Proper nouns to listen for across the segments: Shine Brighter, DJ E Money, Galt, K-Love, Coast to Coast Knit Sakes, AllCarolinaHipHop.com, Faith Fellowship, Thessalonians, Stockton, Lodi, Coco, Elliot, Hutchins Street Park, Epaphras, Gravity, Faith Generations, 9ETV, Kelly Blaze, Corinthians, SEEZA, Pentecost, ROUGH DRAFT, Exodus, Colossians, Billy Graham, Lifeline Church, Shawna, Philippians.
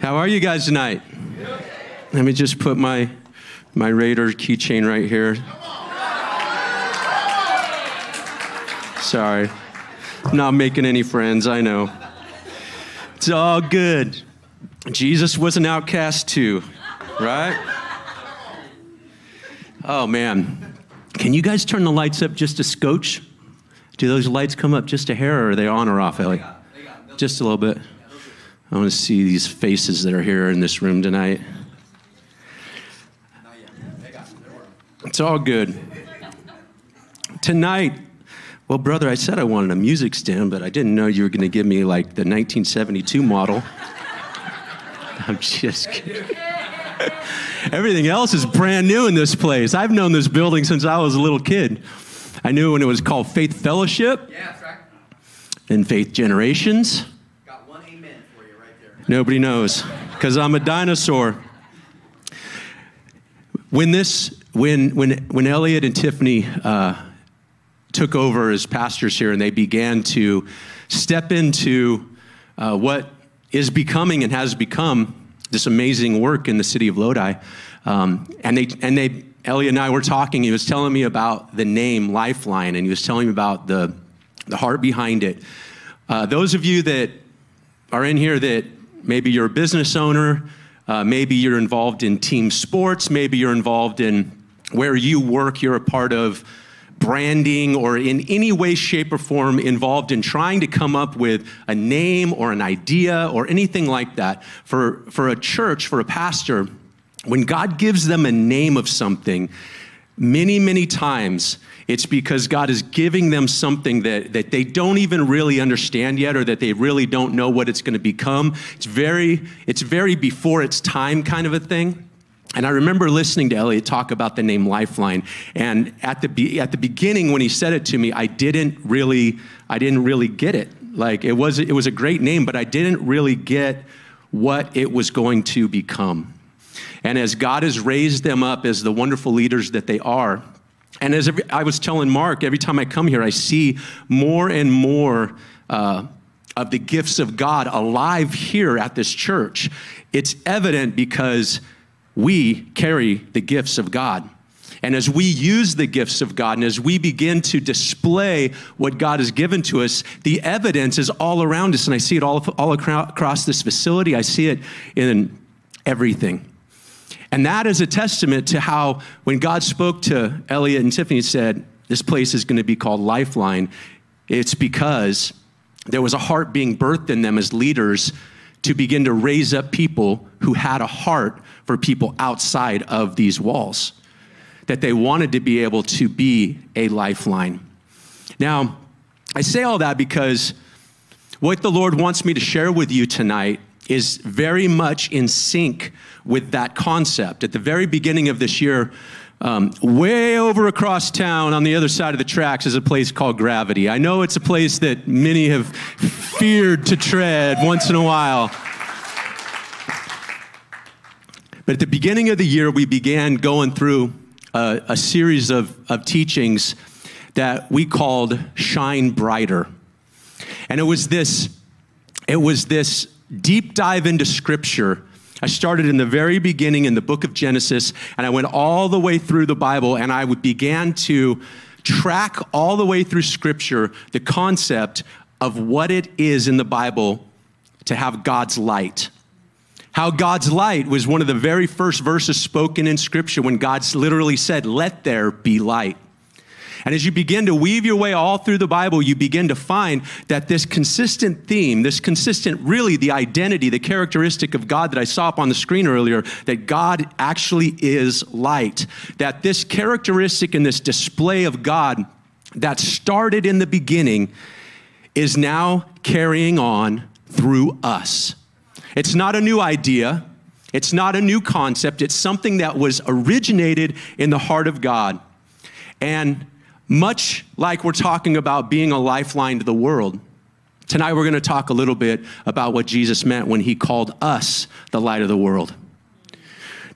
How are you guys tonight? Let me just put my Raider keychain right here. Sorry. Not making any friends, I know. It's all good. Jesus was an outcast too, right? Oh man. Can you guys turn the lights up just a scotch? Do those lights come up just a hair, or are they on or off, Ellie? Just a little bit. I want to see these faces that are here in this room tonight. It's all good. Tonight, well, brother, I said I wanted a music stand, but I didn't know you were going to give me like the 1972 model. I'm just kidding. Everything else is brand new in this place. I've known this building since I was a little kid. I knew when it was called Faith Fellowship. Yeah, that's right. And Faith Generations. Got one amen for you right there. Nobody knows, because I'm a dinosaur. When Elliot and Tiffany took over as pastors here, and they began to step into what is becoming and has become this amazing work in the city of Lodi. Elliot and I were talking. He was telling me about the name Lifeline, and he was telling me about the heart behind it. Those of you that are in here that maybe you're a business owner, maybe you're involved in team sports, maybe you're involved in where you work, you're a part of branding, or in any way, shape, or form involved in trying to come up with a name or an idea or anything like that for a church, for a pastor. When God gives them a name of something, many, many times it's because God is giving them something that they don't even really understand yet, or that they really don't know what it's going to become. It's very before its time kind of a thing. And I remember listening to Elliot talk about the name Lifeline, and at the beginning when he said it to me, I didn't really get it. Like it was a great name, but I didn't really get what it was going to become. And as God has raised them up as the wonderful leaders that they are, and as I was telling Mark, every time I come here, I see more and more of the gifts of God alive here at this church. It's evident because we carry the gifts of God. And as we use the gifts of God, and as we begin to display what God has given to us, the evidence is all around us. And I see it all across this facility. I see it in everything. And that is a testament to how, when God spoke to Elliot and Tiffany, said, this place is going to be called Lifeline. It's because there was a heart being birthed in them as leaders to begin to raise up people who had a heart for people outside of these walls, that they wanted to be able to be a lifeline. Now, I say all that because what the Lord wants me to share with you tonight is very much in sync with that concept. At the very beginning of this year, way over across town on the other side of the tracks is a place called Gravity. I know it's a place that many have feared to tread once in a while. But at the beginning of the year, we began going through a series of teachings that we called Shine Brighter. And it was this deep dive into Scripture. I started in the very beginning in the book of Genesis, and I went all the way through the Bible, and I began to track all the way through Scripture the concept of what it is in the Bible to have God's light. How God's light was one of the very first verses spoken in Scripture, when God literally said, "Let there be light." And as you begin to weave your way all through the Bible, you begin to find that this consistent theme, really the identity, the characteristic of God that I saw up on the screen earlier, that God actually is light. That this characteristic and this display of God that started in the beginning is now carrying on through us. It's not a new idea. It's not a new concept. It's something that was originated in the heart of God. And much like we're talking about being a lifeline to the world, tonight we're going to talk a little bit about what Jesus meant when he called us the light of the world.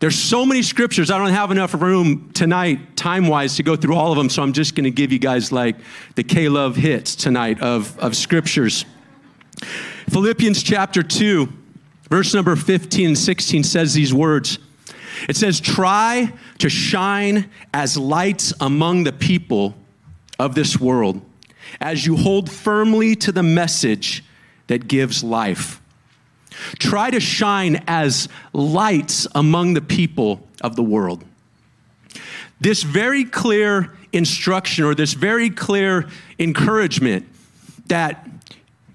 There's so many scriptures. I don't have enough room tonight, time-wise, to go through all of them, so I'm just going to give you guys like the K-Love hits tonight of scriptures. Philippians chapter 2, Verse number 15 and 16 says these words. It says, try to shine as lights among the people of this world as you hold firmly to the message that gives life. Try to shine as lights among the people of the world. This very clear instruction, or this very clear encouragement that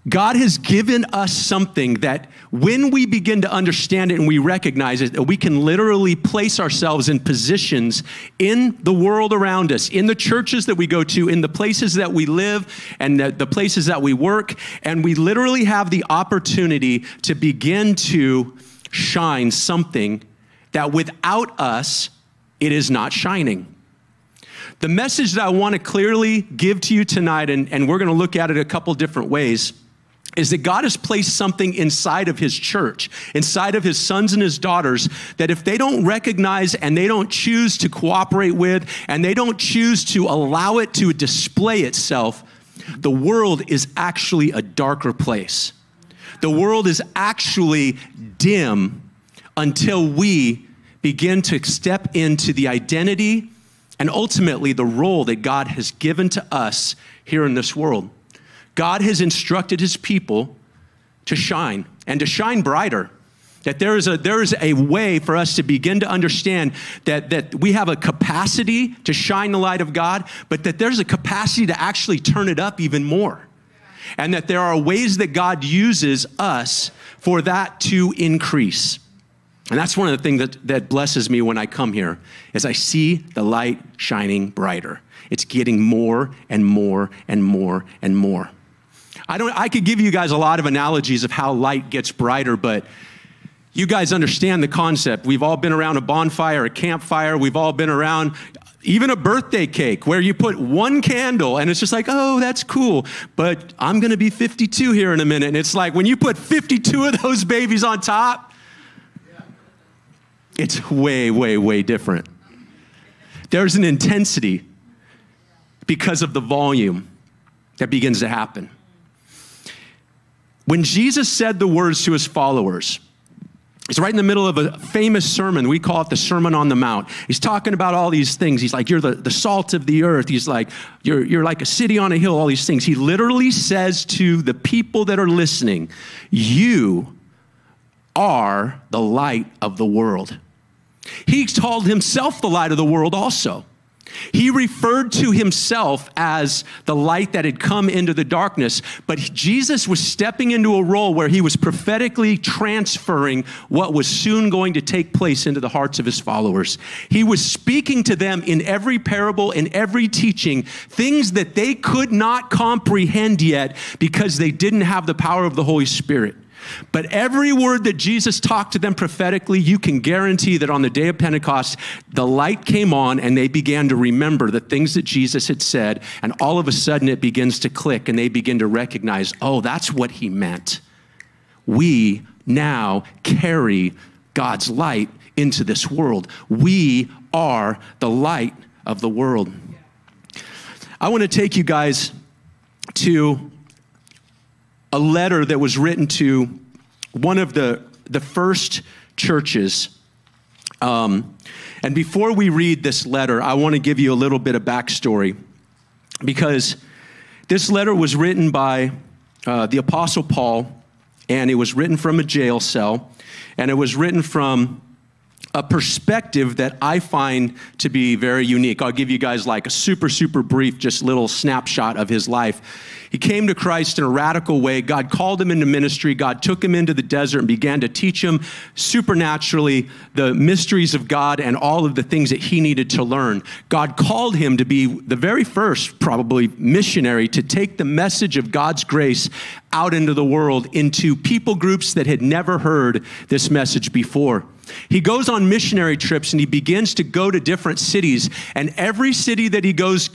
God has given us something that when we begin to understand it and we recognize it, that we can literally place ourselves in positions in the world around us, in the churches that we go to, in the places that we live, and the places that we work, and we literally have the opportunity to begin to shine something that without us, it is not shining. The message that I want to clearly give to you tonight, and we're going to look at it a couple different ways, is that God has placed something inside of his church, inside of his sons and his daughters, that if they don't recognize and they don't choose to cooperate with, and they don't choose to allow it to display itself, the world is actually a darker place. The world is actually dim until we begin to step into the identity and ultimately the role that God has given to us here in this world. God has instructed his people to shine and to shine brighter. That there is a way for us to begin to understand that we have a capacity to shine the light of God, but that there's a capacity to actually turn it up even more. And that there are ways that God uses us for that to increase. And that's one of the things that blesses me when I come here, is I see the light shining brighter. It's getting more and more and more and more. I could give you guys a lot of analogies of how light gets brighter, but you guys understand the concept. We've all been around a bonfire, a campfire. We've all been around even a birthday cake where you put one candle and it's just like, oh, that's cool. But I'm going to be 52 here in a minute. And it's like when you put 52 of those babies on top, it's way, way, way different. There's an intensity because of the volume that begins to happen. When Jesus said the words to his followers, it's right in the middle of a famous sermon. We call it the Sermon on the Mount. He's talking about all these things. He's like, you're the salt of the earth. He's like, you're like a city on a hill, all these things. He literally says to the people that are listening, you are the light of the world. He called himself the light of the world also. He referred to himself as the light that had come into the darkness, but Jesus was stepping into a role where he was prophetically transferring what was soon going to take place into the hearts of his followers. He was speaking to them in every parable, in every teaching, things that they could not comprehend yet because they didn't have the power of the Holy Spirit. But every word that Jesus talked to them prophetically, you can guarantee that on the day of Pentecost, the light came on and they began to remember the things that Jesus had said. And all of a sudden it begins to click and they begin to recognize, oh, that's what he meant. We now carry God's light into this world. We are the light of the world. I want to take you guys to a letter that was written to one of the first churches. And before we read this letter, I want to give you a little bit of backstory, because this letter was written by the Apostle Paul, and it was written from a jail cell, and it was written from a perspective that I find to be very unique. I'll give you guys like a super, super brief, just little snapshot of his life. He came to Christ in a radical way. God called him into ministry. God took him into the desert and began to teach him supernaturally the mysteries of God and all of the things that he needed to learn. God called him to be the very first, probably, missionary to take the message of God's grace out into the world, into people groups that had never heard this message before. He goes on missionary trips and he begins to go to different cities, and every city that he goes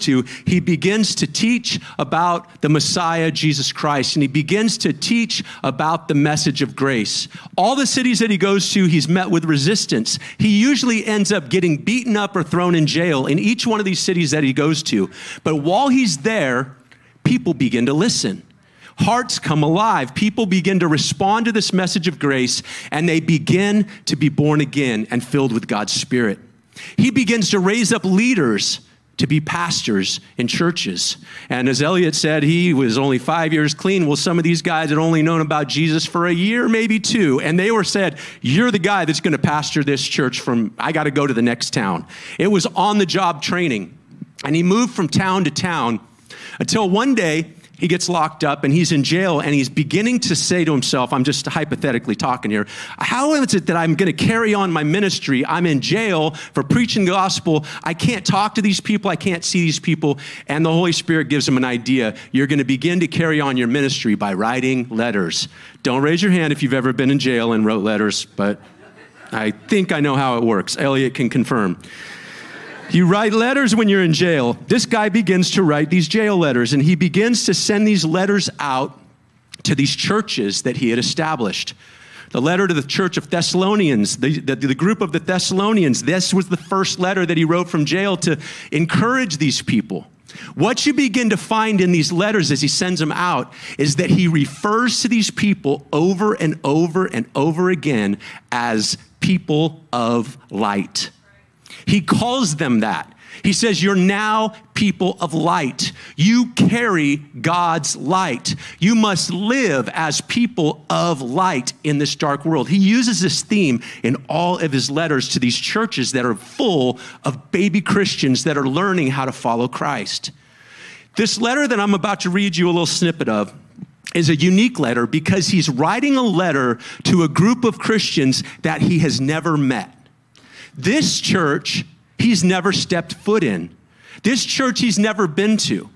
to, he begins to teach about the Messiah, Jesus Christ, and he begins to teach about the message of grace. All the cities that he goes to, he's met with resistance. He usually ends up getting beaten up or thrown in jail in each one of these cities that he goes to. But while he's there, people begin to listen. hearts come alive. People begin to respond to this message of grace, and they begin to be born again and filled with God's Spirit. He begins to raise up leaders to be pastors in churches. And as Elliot said, he was only 5 years clean. Well, some of these guys had only known about Jesus for a year, maybe two. And they were said, you're the guy that's going to pastor this church from, I got to go to the next town. It was on-the-job training. And he moved from town to town until one day he gets locked up and he's in jail, and he's beginning to say to himself, I'm just hypothetically talking here, how is it that I'm going to carry on my ministry? I'm in jail for preaching the gospel. I can't talk to these people. I can't see these people. And the Holy Spirit gives him an idea. You're going to begin to carry on your ministry by writing letters. Don't raise your hand if you've ever been in jail and wrote letters, but I think I know how it works. Elliot can confirm. You write letters when you're in jail. This guy begins to write these jail letters, and he begins to send these letters out to these churches that he had established. The letter to the church of Thessalonians, the group of the Thessalonians, this was the first letter that he wrote from jail to encourage these people. What you begin to find in these letters as he sends them out is that he refers to these people over and over and over again as people of light. He calls them that. He says, you're now people of light. You carry God's light. You must live as people of light in this dark world. He uses this theme in all of his letters to these churches that are full of baby Christians that are learning how to follow Christ. This letter that I'm about to read you a little snippet of is a unique letter because he's writing a letter to a group of Christians that he has never met. This church he's never stepped foot in. This church he's never been to.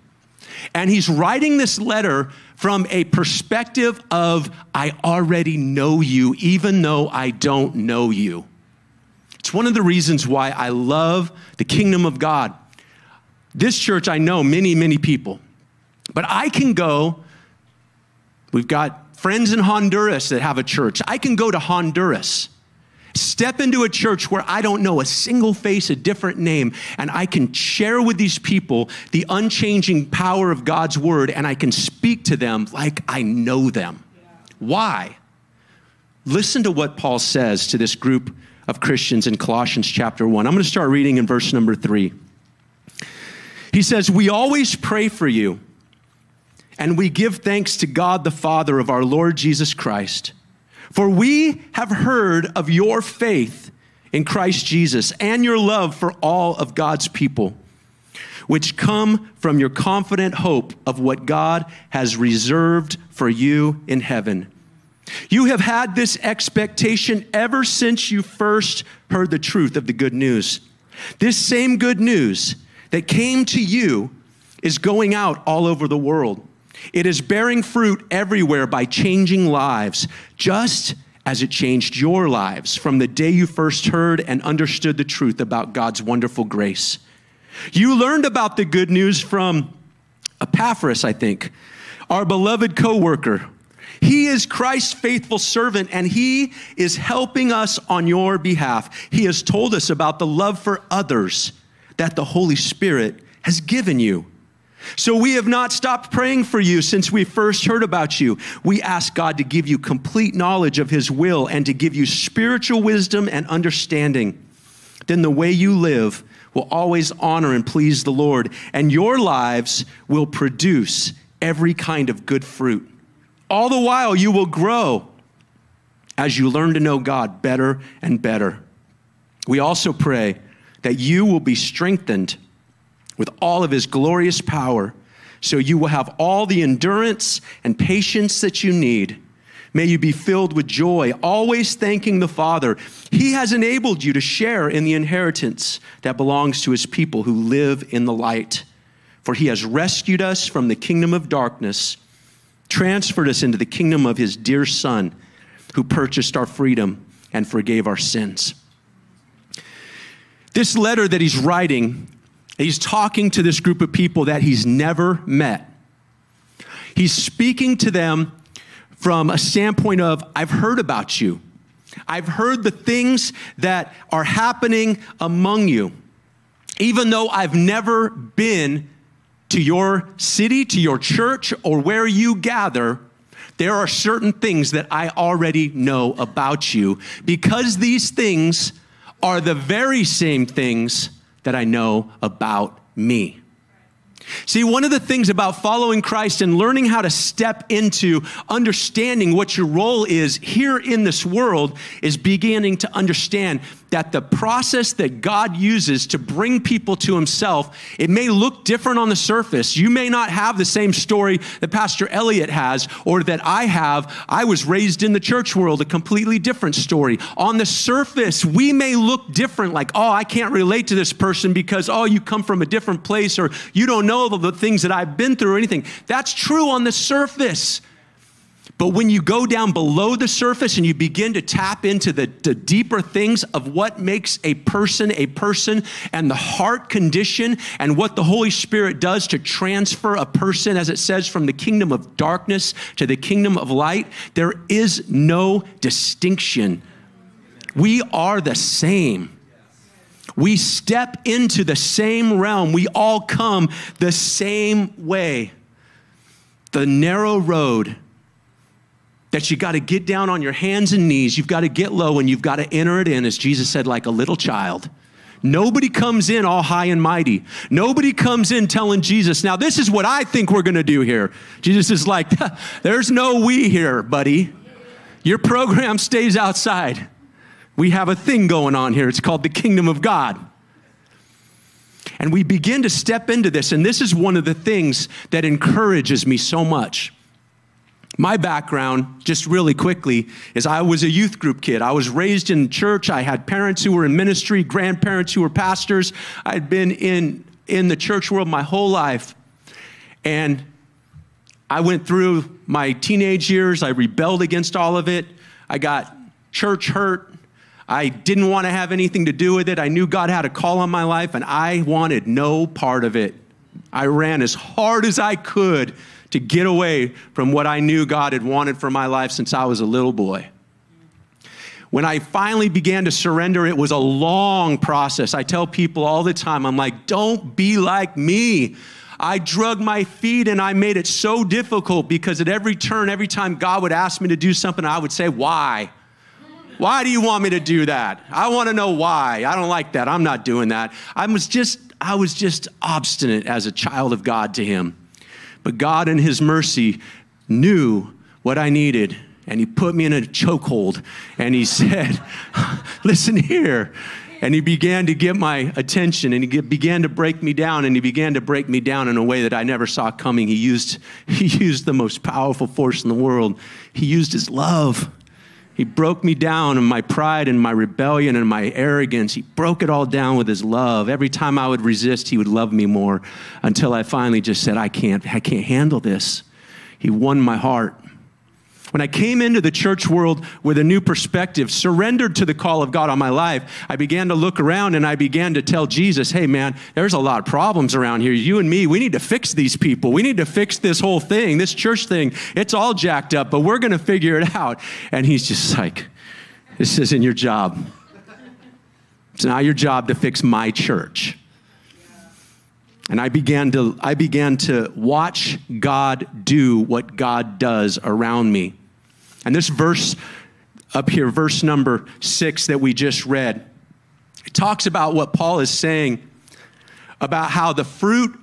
And he's writing this letter from a perspective of, I already know you, even though I don't know you. It's one of the reasons why I love the kingdom of God. This church, I know many, many people. But I can go, we've got friends in Honduras that have a church. I can go to Honduras. Step into a church where I don't know a single face, a different name, and I can share with these people the unchanging power of God's word, and I can speak to them like I know them. Yeah. Why? Listen to what Paul says to this group of Christians in Colossians chapter 1. I'm going to start reading in verse number 3. He says, we always pray for you, and we give thanks to God the Father of our Lord Jesus Christ, for we have heard of your faith in Christ Jesus and your love for all of God's people, which come from your confident hope of what God has reserved for you in heaven. You have had this expectation ever since you first heard the truth of the good news. This same good news that came to you is going out all over the world. It is bearing fruit everywhere by changing lives, just as it changed your lives from the day you first heard and understood the truth about God's wonderful grace. You learned about the good news from Epaphras, I think, our beloved co-worker. He is Christ's faithful servant, and he is helping us on your behalf. He has told us about the love for others that the Holy Spirit has given you. So we have not stopped praying for you since we first heard about you. We ask God to give you complete knowledge of his will and to give you spiritual wisdom and understanding. Then the way you live will always honor and please the Lord, and your lives will produce every kind of good fruit. All the while you will grow as you learn to know God better and better. We also pray that you will be strengthened with all of his glorious power, so you will have all the endurance and patience that you need. May you be filled with joy, always thanking the Father. He has enabled you to share in the inheritance that belongs to his people who live in the light. For he has rescued us from the kingdom of darkness, transferred us into the kingdom of his dear Son, who purchased our freedom and forgave our sins. This letter that he's writing, he's talking to this group of people that he's never met. He's speaking to them from a standpoint of, I've heard about you. I've heard the things that are happening among you. Even though I've never been to your city, to your church, or where you gather, there are certain things that I already know about you because these things are the very same things that I know about me. See, one of the things about following Christ and learning how to step into understanding what your role is here in this world is beginning to understand that the process that God uses to bring people to himself, it may look different on the surface. You may not have the same story that Pastor Elliot has or that I have. I was raised in the church world, a completely different story. On the surface, we may look different, like, oh, I can't relate to this person because, oh, you come from a different place or you don't know the things that I've been through or anything. That's true on the surface. But when you go down below the surface and you begin to tap into the deeper things of what makes a person and the heart condition and what the Holy Spirit does to transfer a person, as it says, from the kingdom of darkness to the kingdom of light, there is no distinction. We are the same. We step into the same realm. We all come the same way. The narrow road that you got to get down on your hands and knees. You've got to get low and you've got to enter it in, as Jesus said, like a little child. Nobody comes in all high and mighty. Nobody comes in telling Jesus, now this is what I think we're going to do here. Jesus is like, there's no we here, buddy. Your program stays outside. We have a thing going on here. It's called the kingdom of God. And we begin to step into this. And this is one of the things that encourages me so much. My background, just really quickly, is I was a youth group kid. I was raised in church. I had parents who were in ministry, grandparents who were pastors. I'd been in the church world my whole life. And I went through my teenage years. I rebelled against all of it. I got church hurt. I didn't want to have anything to do with it. I knew God had a call on my life, and I wanted no part of it. I ran as hard as I could to get away from what I knew God had wanted for my life since I was a little boy. When I finally began to surrender, it was a long process. I tell people all the time, I'm like, don't be like me. I drug my feet and I made it so difficult because at every turn, every time God would ask me to do something, I would say, why? Why do you want me to do that? I want to know why. I don't like that. I'm not doing that. I was just obstinate as a child of God to him. But God in his mercy knew what I needed, and he put me in a chokehold, and he said, listen here. And he began to get my attention, and he began to break me down, and he began to break me down in a way that I never saw coming. He used the most powerful force in the world. He used his love. He broke me down in my pride and my rebellion and my arrogance. He broke it all down with his love. Every time I would resist, he would love me more until I finally just said, I can't handle this. He won my heart. When I came into the church world with a new perspective, surrendered to the call of God on my life, I began to look around and I began to tell Jesus, hey man, there's a lot of problems around here. You and me, we need to fix these people. We need to fix this whole thing, this church thing. It's all jacked up, but we're going to figure it out. And he's just like, this isn't your job. It's not your job to fix my church. And I began to watch God do what God does around me. And this verse up here, verse number 6 that we just read, it talks about what Paul is saying about how the fruit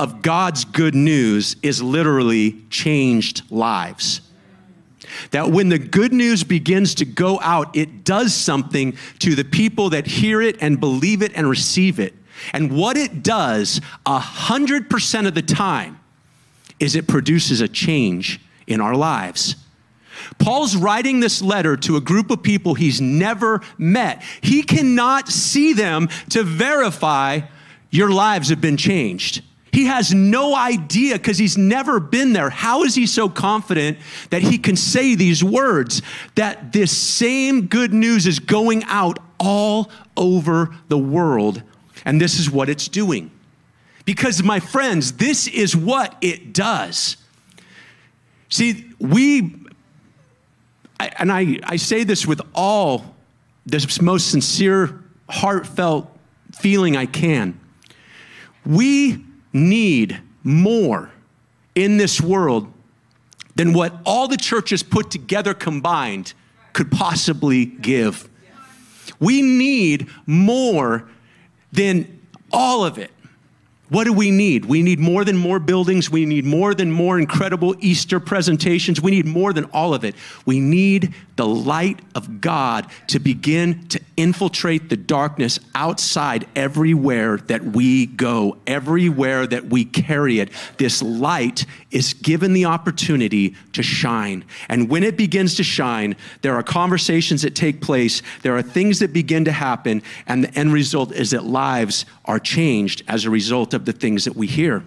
of God's good news is literally changed lives. That when the good news begins to go out, it does something to the people that hear it and believe it and receive it. And what it does 100% of the time is it produces a change in our lives. Paul's writing this letter to a group of people he's never met. He cannot see them to verify your lives have been changed. He has no idea because he's never been there. How is he so confident that he can say these words, that this same good news is going out all over the world? And this is what it's doing. Because, my friends, this is what it does. See, I say this with all the most sincere, heartfelt feeling I can. We need more in this world than what all the churches put together combined could possibly give. We need more than all of it. What do we need? We need more than more buildings. We need more than more incredible Easter presentations. We need more than all of it. We need the light of God to begin to infiltrate the darkness outside everywhere that we go, everywhere that we carry it. This light is given the opportunity to shine. And when it begins to shine, there are conversations that take place. There are things that begin to happen. And the end result is that lives are changed as a result of the things that we hear.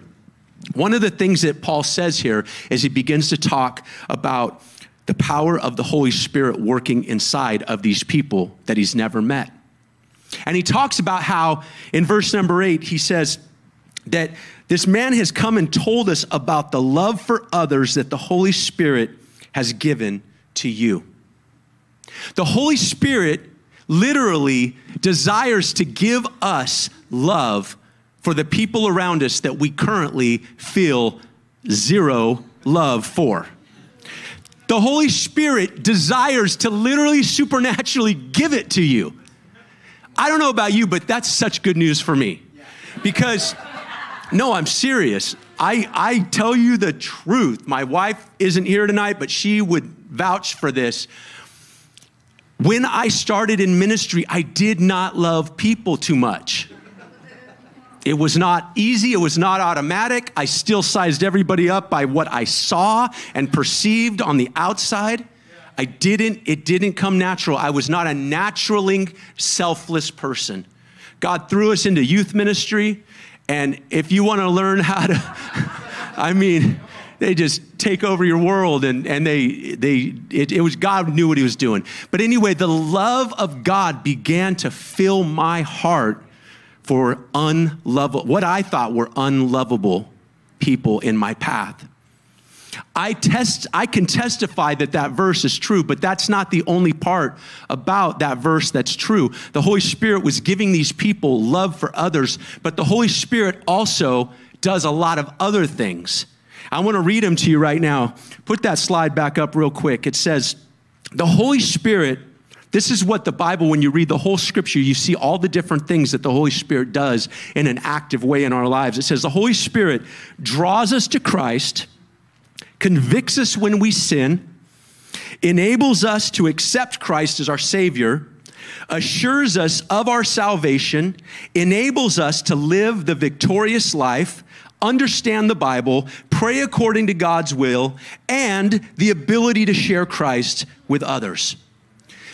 One of the things that Paul says here is he begins to talk about the power of the Holy Spirit working inside of these people that he's never met. And he talks about how in verse number 8, he says that this man has come and told us about the love for others that the Holy Spirit has given to you. The Holy Spirit literally desires to give us love for the people around us that we currently feel zero love for. The Holy Spirit desires to literally supernaturally give it to you. I don't know about you, but that's such good news for me. Because, no, I'm serious. I tell you the truth. My wife isn't here tonight, but she would vouch for this. When I started in ministry, I did not love people too much. It was not easy. It was not automatic. I still sized everybody up by what I saw and perceived on the outside. It didn't come natural. I was not a naturally selfless person. God threw us into youth ministry. And if you want to learn how to, they just take over your world, and it was, God knew what he was doing. But anyway, the love of God began to fill my heart for unlovable, what I thought were unlovable people in my path. I can testify that that verse is true, but that's not the only part about that verse that's true. The Holy Spirit was giving these people love for others, but the Holy Spirit also does a lot of other things. I want to read them to you right now. Put that slide back up real quick. It says, the Holy Spirit, this is what the Bible, when you read the whole scripture, you see all the different things that the Holy Spirit does in an active way in our lives. It says the Holy Spirit draws us to Christ, convicts us when we sin, enables us to accept Christ as our Savior, assures us of our salvation, enables us to live the victorious life, understand the Bible, pray according to God's will, and the ability to share Christ with others.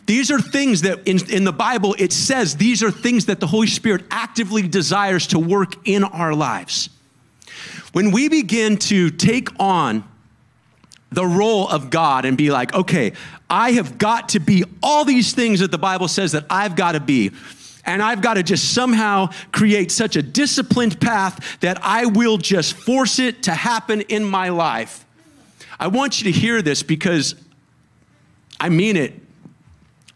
These are things that in the Bible, it says these are things that the Holy Spirit actively desires to work in our lives. When we begin to take on the role of God and be like, okay, I have got to be all these things that the Bible says that I've got to be. And I've got to just somehow create such a disciplined path that I will just force it to happen in my life. I want you to hear this because I mean it.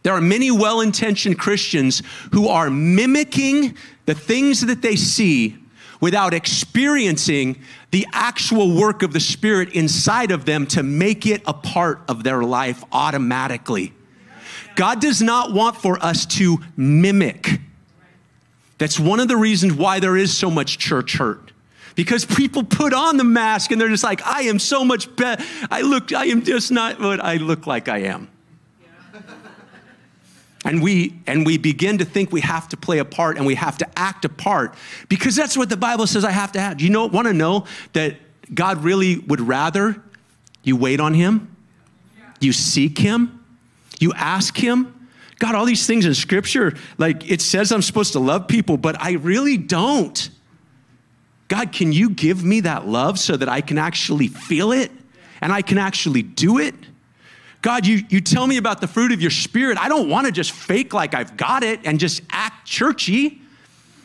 There are many well-intentioned Christians who are mimicking the things that they see without experiencing the actual work of the Spirit inside of them to make it a part of their life automatically. God does not want for us to mimic. That's one of the reasons why there is so much church hurt. Because people put on the mask and they're just like, I am so much better. I am just not what I look like I am. And we begin to think we have to play a part and we have to act a part because that's what the Bible says I have to have. Do you want to know that God really would rather you wait on him, you seek him, you ask him? God, all these things in scripture, like it says I'm supposed to love people, but I really don't. God, can you give me that love so that I can actually feel it and I can actually do it? God, you tell me about the fruit of your Spirit. I don't want to just fake like I've got it and just act churchy.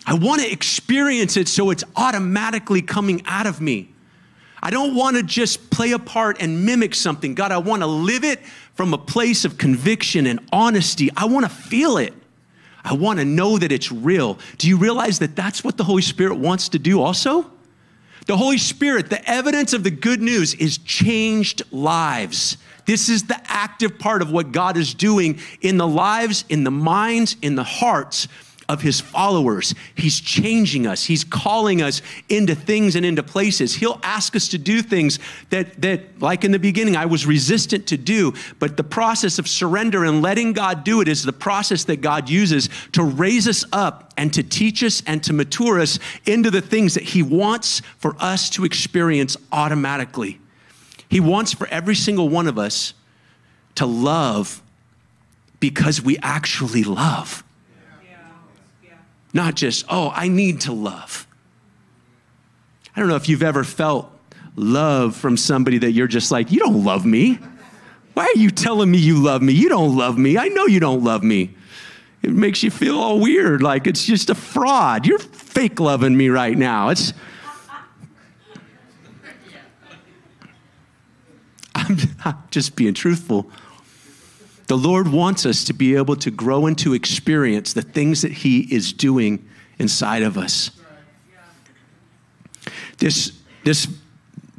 I want to experience it so it's automatically coming out of me. I don't want to just play a part and mimic something. God, I want to live it from a place of conviction and honesty. I want to feel it. I want to know that it's real. Do you realize that that's what the Holy Spirit wants to do also? The Holy Spirit, the evidence of the good news, is changed lives. This is the active part of what God is doing in the lives, in the minds, in the hearts of his followers. He's changing us. He's calling us into things and into places. He'll ask us to do things that like in the beginning, I was resistant to do, but the process of surrender and letting God do it is the process that God uses to raise us up and to teach us and to mature us into the things that he wants for us to experience automatically. He wants for every single one of us to love because we actually love. Yeah. Yeah. Not just, oh, I need to love. I don't know if you've ever felt love from somebody that you're just like, you don't love me. Why are you telling me you love me? You don't love me. I know you don't love me. It makes you feel all weird, like it's just a fraud. You're fake loving me right now. It's I'm just being truthful. The Lord wants us to be able to grow and to experience the things that he is doing inside of us. This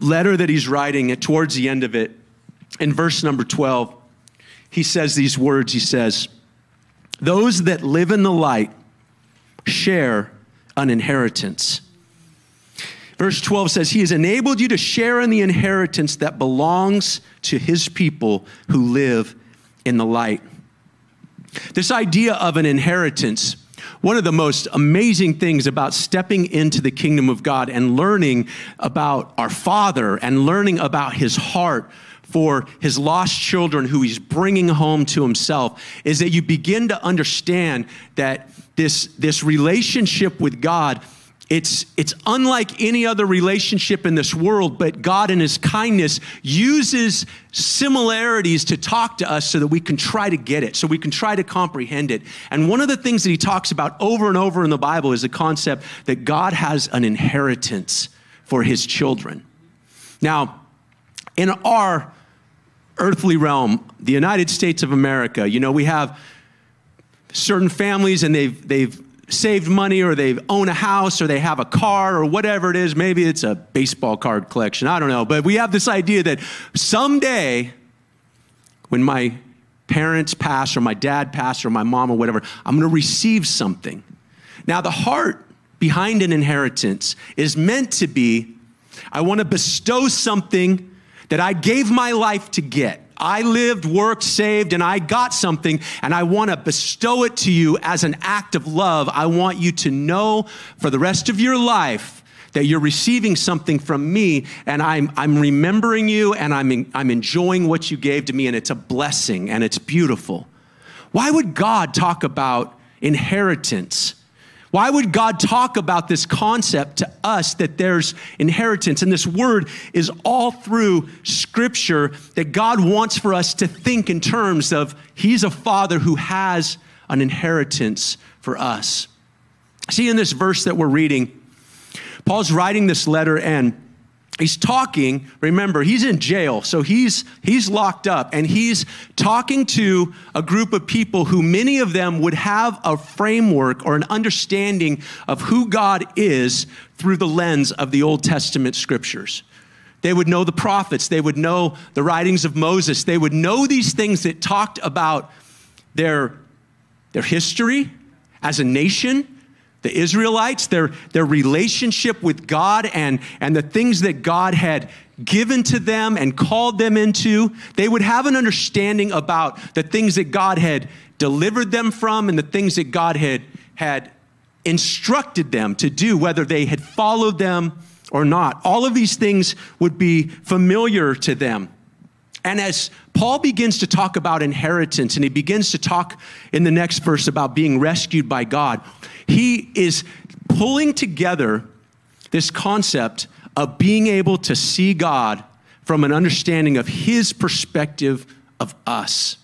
letter that he's writing, towards the end of it, in verse number 12, he says these words, he says, "Those that live in the light share an inheritance." Verse 12 says, he has enabled you to share in the inheritance that belongs to his people who live in the light. This idea of an inheritance, one of the most amazing things about stepping into the kingdom of God and learning about our Father and learning about his heart for his lost children who he's bringing home to himself is that you begin to understand that this relationship with God, it's unlike any other relationship in this world, but God in his kindness uses similarities to talk to us so that we can try to get it, so we can try to comprehend it. And one of the things that he talks about over and over in the Bible is the concept that God has an inheritance for his children. Now, in our earthly realm, the United States of America, you know, we have certain families and they've saved money, or they own a house, or they have a car, or whatever it is. Maybe it's a baseball card collection. I don't know. But we have this idea that someday when my parents pass, or my dad pass, or my mom, or whatever, I'm going to receive something. Now, the heart behind an inheritance is meant to be, I want to bestow something that I gave my life to get. I lived, worked, saved, and I got something, and I want to bestow it to you as an act of love. I want you to know for the rest of your life that you're receiving something from me, and I'm remembering you, and I'm enjoying what you gave to me, and it's a blessing, and it's beautiful. Why would God talk about inheritance? Why would God talk about this concept to us that there's inheritance? And this word is all through Scripture that God wants for us to think in terms of he's a father who has an inheritance for us. See, in this verse that we're reading, Paul's writing this letter and he's talking, remember, he's in jail, so he's locked up, and he's talking to a group of people who many of them would have a framework or an understanding of who God is through the lens of the Old Testament scriptures. They would know the prophets. They would know the writings of Moses. They would know these things that talked about their history as a nation, the Israelites, their relationship with God and the things that God had given to them and called them into. They would have an understanding about the things that God had delivered them from and the things that God had instructed them to do, whether they had followed them or not. All of these things would be familiar to them. And as Paul begins to talk about inheritance, and he begins to talk in the next verse about being rescued by God, he is pulling together this concept of being able to see God from an understanding of his perspective of us.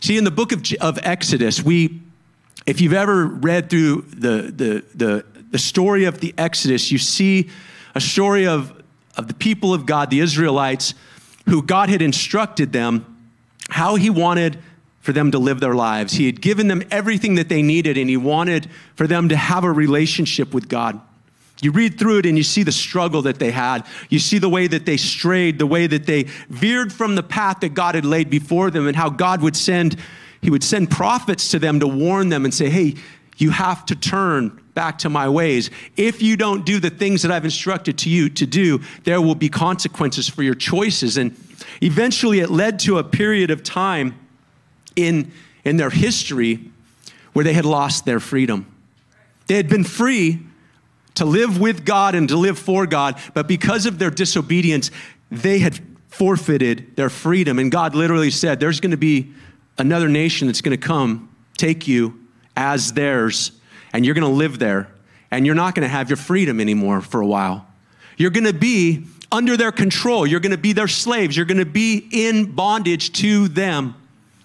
See, in the book of Exodus, if you've ever read through the story of the Exodus, you see a story of the people of God, the Israelites, who God had instructed them how he wanted for them to live their lives. He had given them everything that they needed, and he wanted for them to have a relationship with God. You read through it and you see the struggle that they had. You see the way that they strayed, the way that they veered from the path that God had laid before them, and how God would send, he would send prophets to them to warn them and say, hey, you have to turn back to my ways. If you don't do the things that I've instructed to you to do, there will be consequences for your choices. And eventually it led to a period of time in their history where they had lost their freedom. They had been free to live with God and to live for God, but because of their disobedience, they had forfeited their freedom. And God literally said, there's going to be another nation that's going to come, take you as theirs, and you're going to live there, and you're not going to have your freedom anymore for a while. You're going to be under their control. You're going to be their slaves. You're going to be in bondage to them.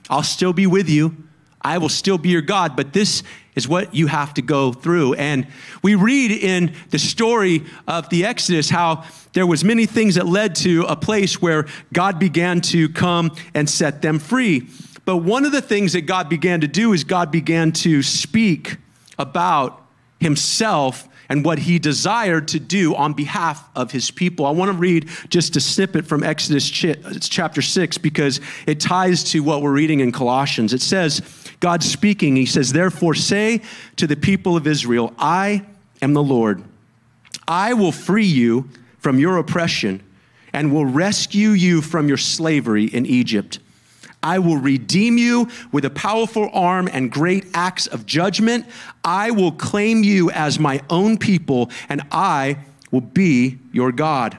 I'll still be with you. I will still be your God, but this is what you have to go through. And we read in the story of the Exodus how there was many things that led to a place where God began to come and set them free. But one of the things that God began to do is God began to speak about himself and what he desired to do on behalf of his people. I want to read just a snippet from Exodus chapter 6 because it ties to what we're reading in Colossians. It says, God speaking, he says, therefore say to the people of Israel, I am the Lord. I will free you from your oppression and will rescue you from your slavery in Egypt. I will redeem you with a powerful arm and great acts of judgment. I will claim you as my own people, and I will be your God.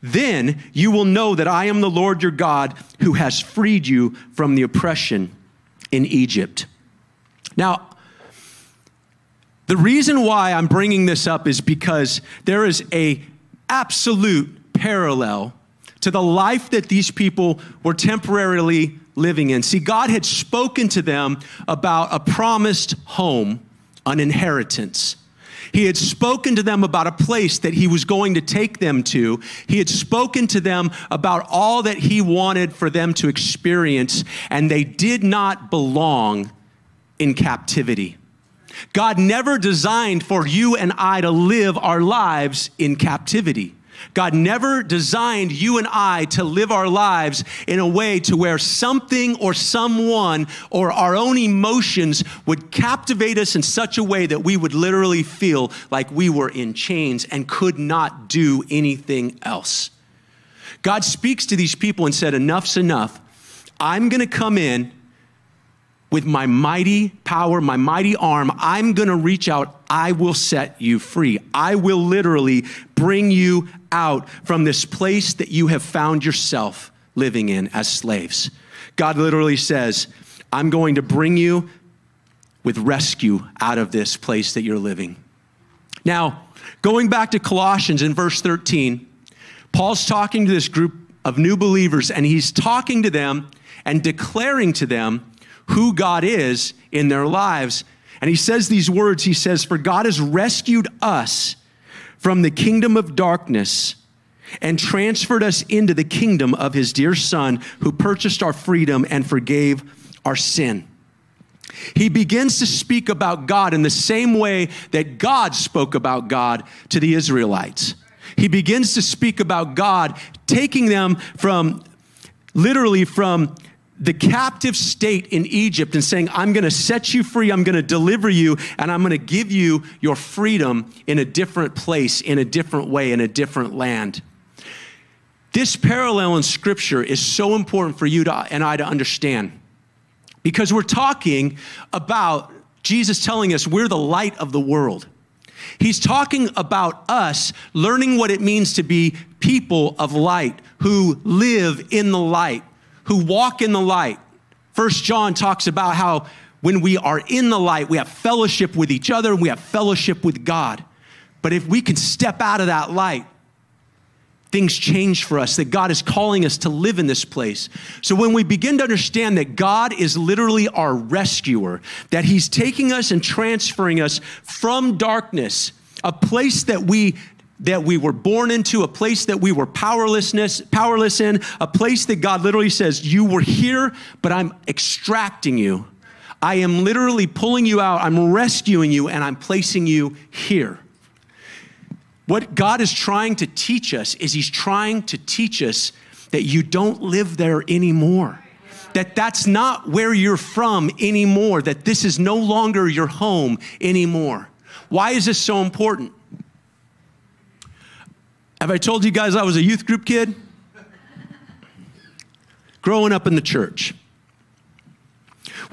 Then you will know that I am the Lord your God who has freed you from the oppression in Egypt. Now, the reason why I'm bringing this up is because there is an absolute parallel to the life that these people were temporarily living in. See, God had spoken to them about a promised home, an inheritance. He had spoken to them about a place that he was going to take them to. He had spoken to them about all that he wanted for them to experience, and they did not belong in captivity. God never designed for you and I to live our lives in captivity. God never designed you and I to live our lives in a way to where something or someone or our own emotions would captivate us in such a way that we would literally feel like we were in chains and could not do anything else. God speaks to these people and said, enough's enough. I'm going to come in with my mighty power, my mighty arm. I'm going to reach out. I will set you free. I will literally bring you out from this place that you have found yourself living in as slaves. God literally says, I'm going to bring you with rescue out of this place that you're living. Now, going back to Colossians in verse 13, Paul's talking to this group of new believers, and he's talking to them and declaring to them who God is in their lives. And he says these words, he says, for God has rescued us from the kingdom of darkness and transferred us into the kingdom of his dear son, who purchased our freedom and forgave our sin. He begins to speak about God in the same way that God spoke about God to the Israelites. He begins to speak about God taking them from, literally from the captive state in Egypt and saying, I'm going to set you free, I'm going to deliver you, and I'm going to give you your freedom in a different place, in a different way, in a different land. This parallel in Scripture is so important for you and I to understand, because we're talking about Jesus telling us we're the light of the world. He's talking about us learning what it means to be people of light, who live in the light, who walk in the light. First John talks about how when we are in the light, we have fellowship with each other and we have fellowship with God. But if we can step out of that light, things change for us, that God is calling us to live in this place. So when we begin to understand that God is literally our rescuer, that he's taking us and transferring us from darkness, a place that we were born into, a place that we were powerless in, a place that God literally says, you were here, but I'm extracting you. I am literally pulling you out. I'm rescuing you, and I'm placing you here. What God is trying to teach us is he's trying to teach us that you don't live there anymore. That that's not where you're from anymore. That this is no longer your home anymore. Why is this so important? Have I told you guys I was a youth group kid? Growing up in the church,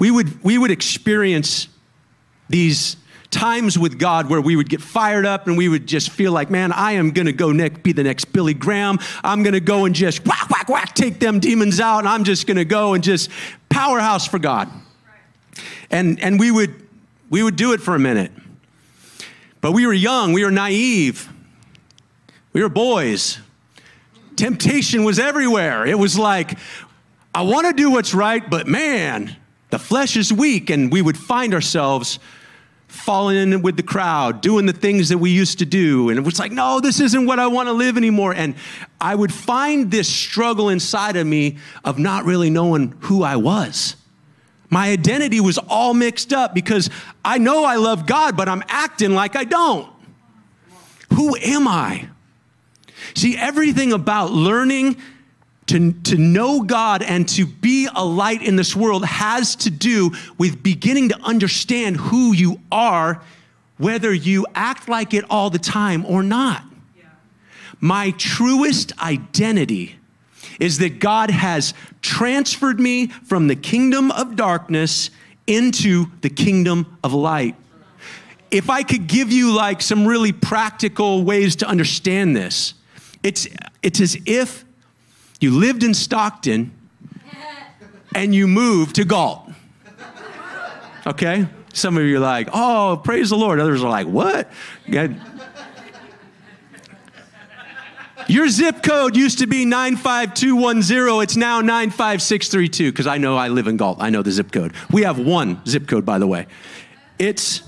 we would experience these times with God where we would get fired up and we would just feel like, man, I am going to go be the next Billy Graham. I'm going to go and just whack, whack, whack, take them demons out. And I'm just going to go and just powerhouse for God. Right. And we would do it for a minute. But we were young. We were naive. We were boys. Temptation was everywhere. It was like, I want to do what's right, but man, the flesh is weak. And we would find ourselves falling in with the crowd, doing the things that we used to do. And it was like, no, this isn't what I want to live anymore. And I would find this struggle inside of me of not really knowing who I was. My identity was all mixed up because I know I love God, but I'm acting like I don't. Who am I? See, everything about learning to know God and to be a light in this world has to do with beginning to understand who you are, whether you act like it all the time or not. Yeah. My truest identity is that God has transferred me from the kingdom of darkness into the kingdom of light. If I could give you like some really practical ways to understand this, it's as if you lived in Stockton and you moved to Galt. Okay? Some of you are like, oh, praise the Lord. Others are like, what? God. Your zip code used to be 95210. It's now 95632 because I know I live in Galt. I know the zip code. We have one zip code, by the way. It's,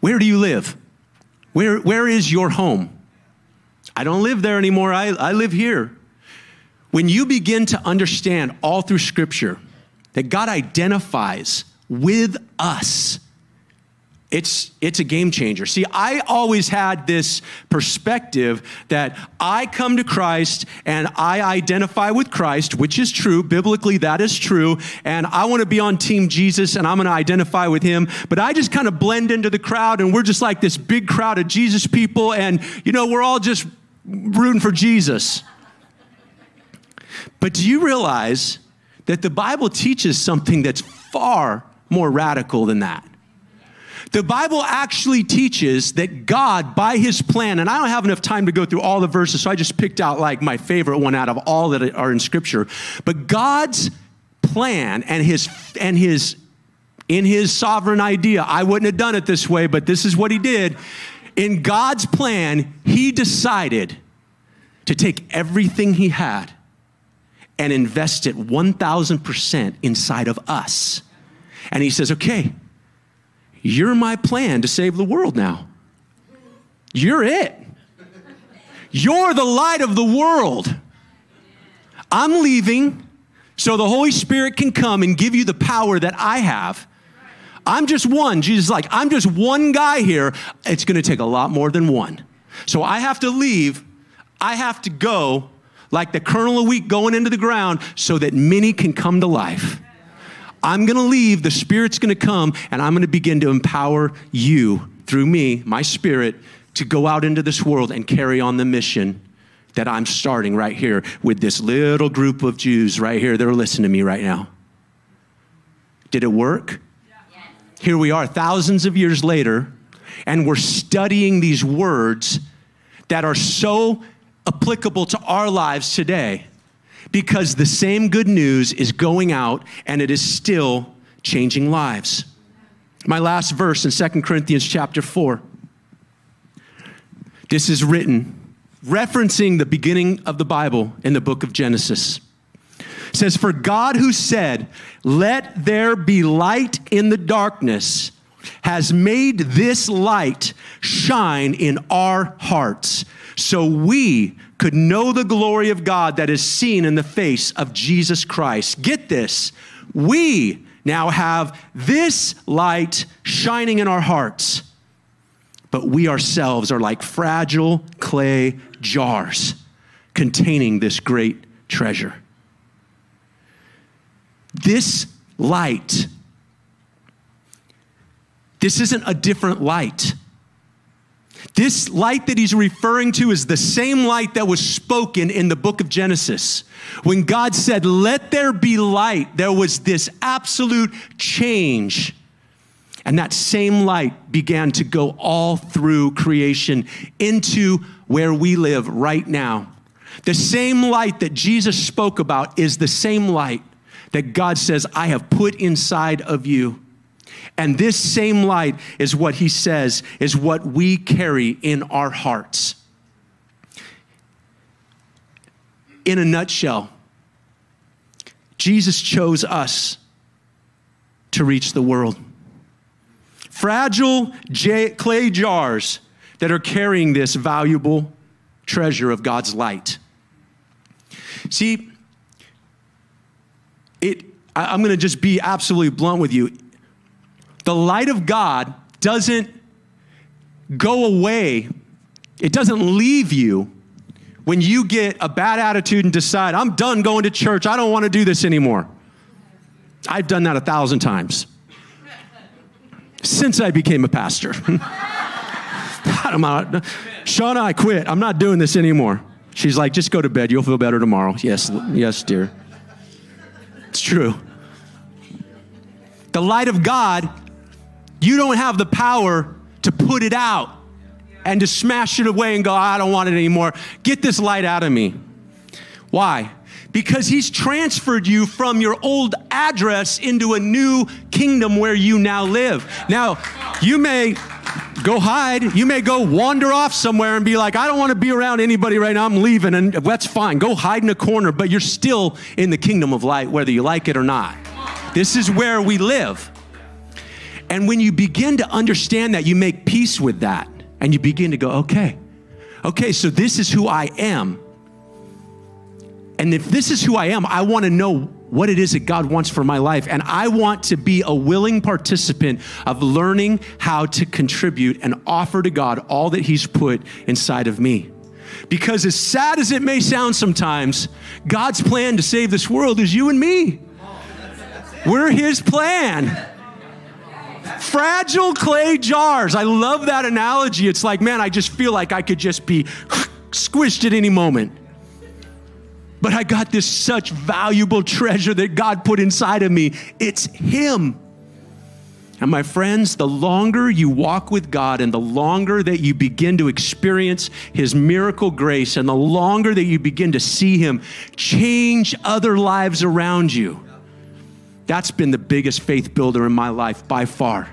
where do you live? Where is your home? I don't live there anymore. I live here. When you begin to understand all through Scripture that God identifies with us, it's a game changer. See, I always had this perspective that I come to Christ and I identify with Christ, which is true. Biblically, that is true. And I want to be on Team Jesus and I'm going to identify with him. But I just kind of blend into the crowd and we're just like this big crowd of Jesus people. And, you know, we're all just rooting for Jesus. But do you realize that the Bible teaches something that's far more radical than that? The Bible actually teaches that God, by his plan, and I don't have enough time to go through all the verses, so I just picked out like my favorite one out of all that are in Scripture. But God's plan and in his sovereign idea, I wouldn't have done it this way, but this is what he did. In God's plan, he decided to take everything he had and invest it 1,000% inside of us. And he says, okay, you're my plan to save the world now. You're it. You're the light of the world. I'm leaving so the Holy Spirit can come and give you the power that I have. I'm just one. Jesus is like, I'm just one guy here. It's going to take a lot more than one. So I have to leave. I have to go like the kernel of wheat going into the ground so that many can come to life. I'm going to leave. The Spirit's going to come, and I'm going to begin to empower you through me, my Spirit, to go out into this world and carry on the mission that I'm starting right here with this little group of Jews right here that are listening to me right now. Did it work? Here we are thousands of years later, and we're studying these words that are so applicable to our lives today because the same good news is going out and it is still changing lives. My last verse in 2 Corinthians chapter 4. This is written, referencing the beginning of the Bible in the book of Genesis. It says, for God who said, let there be light in the darkness, has made this light shine in our hearts, so we could know the glory of God that is seen in the face of Jesus Christ. Get this. We now have this light shining in our hearts. but we ourselves are like fragile clay jars containing this great treasure. This light, this isn't a different light. This light that he's referring to is the same light that was spoken in the book of Genesis. When God said, "Let there be light," there was this absolute change. And that same light began to go all through creation into where we live right now. The same light that Jesus spoke about is the same light that God says, "I have put inside of you." And this same light is what he says is what we carry in our hearts. In a nutshell, Jesus chose us to reach the world. Fragile clay jars that are carrying this valuable treasure of God's light. See, I'm going to just be absolutely blunt with you. The light of God doesn't go away. It doesn't leave you when you get a bad attitude and decide, "I'm done going to church. I don't want to do this anymore." I've done that 1,000 times since I became a pastor. Shawna, I quit. I'm not doing this anymore. She's like, "Just go to bed. You'll feel better tomorrow." Yes, yes, dear. It's true. The light of God, you don't have the power to put it out and to smash it away and go, "I don't want it anymore. Get this light out of me." Why? Because he's transferred you from your old address into a new kingdom where you now live. Now, you may go hide. You may go wander off somewhere and be like, "I don't want to be around anybody right now. I'm leaving." And that's fine. Go hide in a corner. But you're still in the kingdom of light, whether you like it or not. This is where we live. And when you begin to understand that, you make peace with that. And you begin to go, okay, so this is who I am. And if this is who I am, I want to know what it is that God wants for my life. And I want to be a willing participant of learning how to contribute and offer to God all that he's put inside of me. Because as sad as it may sound sometimes, God's plan to save this world is you and me. We're his plan. Fragile clay jars. I love that analogy. It's like, man, I just feel like I could just be squished at any moment. But I got this such valuable treasure that God put inside of me. It's him. And my friends, the longer you walk with God and the longer that you begin to experience his miracle grace and the longer that you begin to see him change other lives around you. That's been the biggest faith builder in my life by far.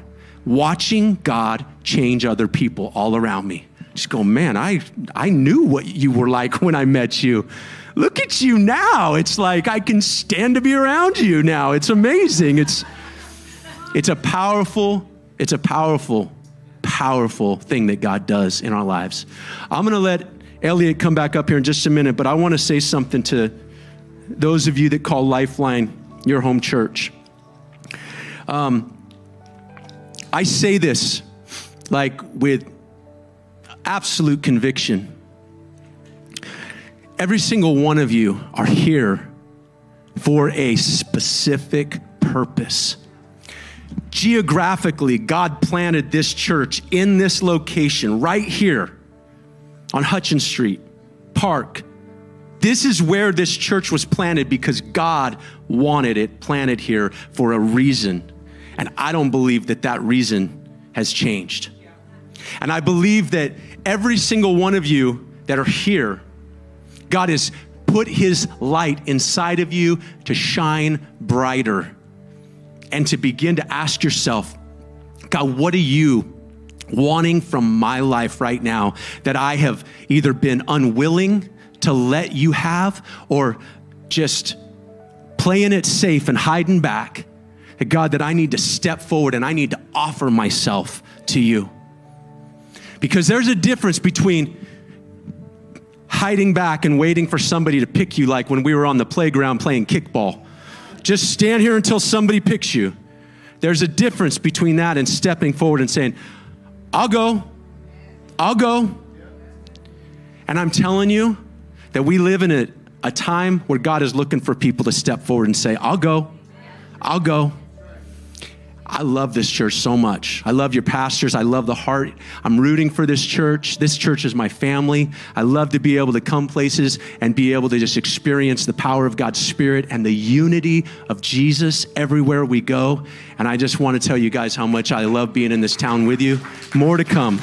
Watching God change other people all around me. Just go, man, I knew what you were like when I met you. Look at you now. It's like I can stand to be around you now. It's amazing. It's a powerful, powerful thing that God does in our lives. I'm going to let Elliot come back up here in just a minute, but I want to say something to those of you that call Lifeline your home church. I say this like with absolute conviction. Every single one of you are here for a specific purpose. Geographically, God planted this church in this location right here on Hutchins Street Park. This is where this church was planted because God wanted it planted here for a reason. And I don't believe that that reason has changed. And I believe that every single one of you that are here, God has put his light inside of you to shine brighter and to begin to ask yourself, God, what are you wanting from my life right now that I have either been unwilling to let you have or just playing it safe and hiding back? God, that I need to step forward and I need to offer myself to you. Because there's a difference between hiding back and waiting for somebody to pick you, like when we were on the playground playing kickball. Just stand here until somebody picks you. There's a difference between that and stepping forward and saying, "I'll go. I'll go. And I'm telling you that we live in a time where God is looking for people to step forward and say, I'll go. I'll go. I love this church so much. I love your pastors. I love the heart. I'm rooting for this church. This church is my family. I love to be able to come places and be able to just experience the power of God's Spirit and the unity of Jesus everywhere we go. And I just want to tell you guys how much I love being in this town with you. More to come.